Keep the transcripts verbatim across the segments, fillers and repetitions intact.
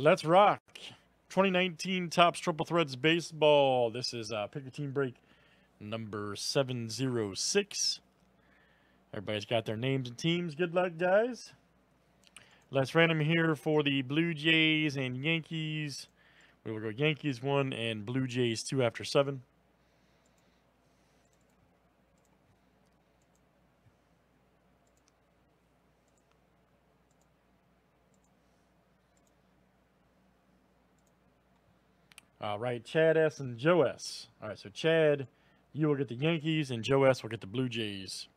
Let's rock. twenty nineteen Topps Triple Threads Baseball. This is uh, Pick Your Team Break number seven oh six. Everybody's got their names and teams. Good luck, guys. Let's random here for the Blue Jays and Yankees. We will go Yankees one and Blue Jays two after seven. All right, Chad S. and Joe S. All right, so Chad, you will get the Yankees, and Joe S. will get the Blue Jays.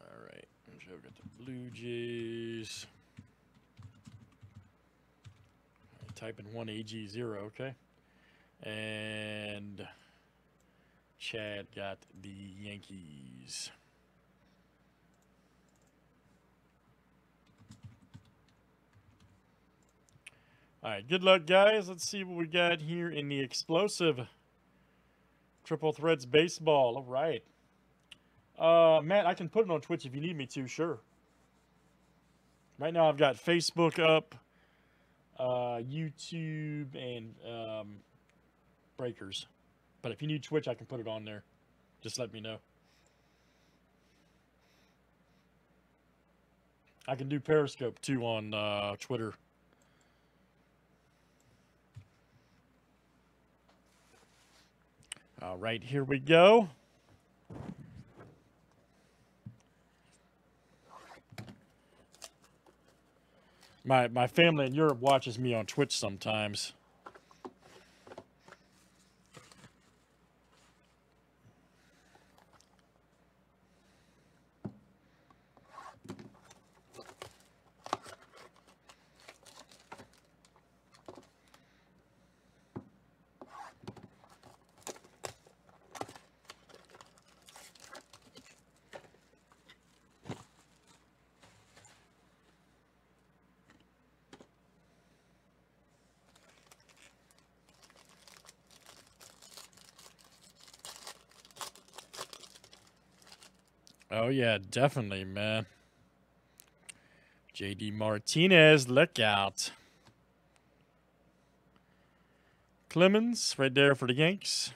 All right, Joe got the Blue Jays. Right, type in one A G zero, okay? And Chad got the Yankees. All right, good luck, guys. Let's see what we got here in the explosive Triple Threads Baseball. All right. Uh, Matt, I can put it on Twitch if you need me to, sure. Right now I've got Facebook up, uh, YouTube, and um, Breakers. But if you need Twitch, I can put it on there. Just let me know. I can do Periscope, too, on uh, Twitter. All right, here we go. My, my family in Europe watches me on Twitch sometimes. Oh, yeah, definitely, man. J D Martinez, look out. Clemens, right there for the Yanks.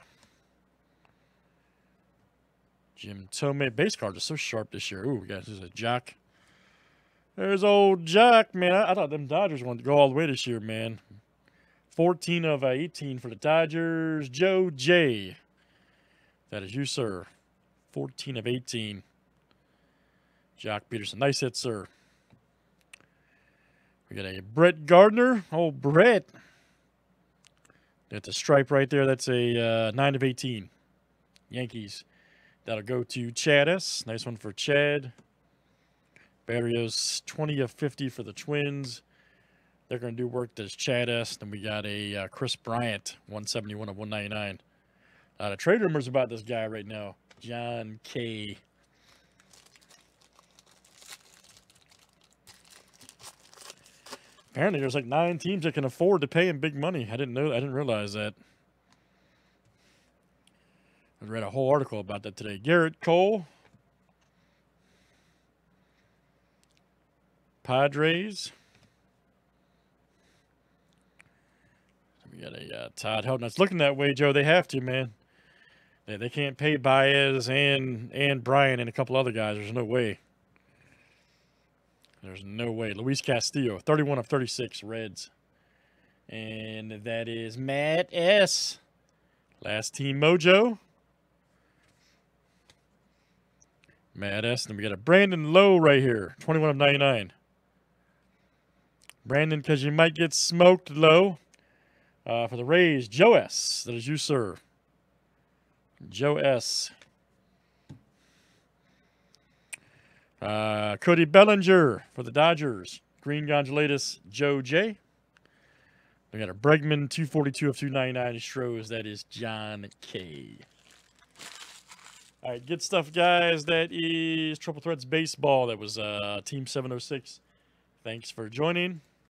Jim Tome. Base cards are so sharp this year. Ooh, we got this is a Jack. There's old Jack, man. I, I thought them Dodgers wanted to go all the way this year, man. fourteen of eighteen for the Dodgers. Joe J. That is you, sir. fourteen of eighteen. Jack Peterson. Nice hit, sir. We got a Brett Gardner. Oh, Brett. That's a stripe right there. That's a uh, nine of eighteen. Yankees. That'll go to Chad S. Nice one for Chad. Barrios, twenty of fifty for the Twins. They're going to do work to Chad S. Then we got a uh, Chris Bryant, one seventy-one of one ninety-nine. A lot of trade rumors about this guy right now. John K. Apparently, there's like nine teams that can afford to pay him big money. I didn't know. I didn't realize that. I read a whole article about that today. Garrett Cole, Padres. We got a uh, Todd Helton. It's looking that way, Joe. They have to, man. Yeah, they can't pay Baez and and Bryant and a couple other guys. There's no way. There's no way. Luis Castillo, thirty-one of thirty-six, Reds. And that is Matt S. Last team mojo. Matt S. Then we got a Brandon Lowe right here, twenty-one of ninety-nine. Brandon, because you might get smoked, Lowe. Uh, for the Rays, Joe S. That is you, sir. Joe S. Uh, Cody Bellinger for the Dodgers. Green Gondolatus, Joe J. We got a Bregman, two forty-two of two ninety-nine. Stros, that is John K. All right, good stuff, guys. That is Triple Threads Baseball. That was uh, Team seven oh six. Thanks for joining.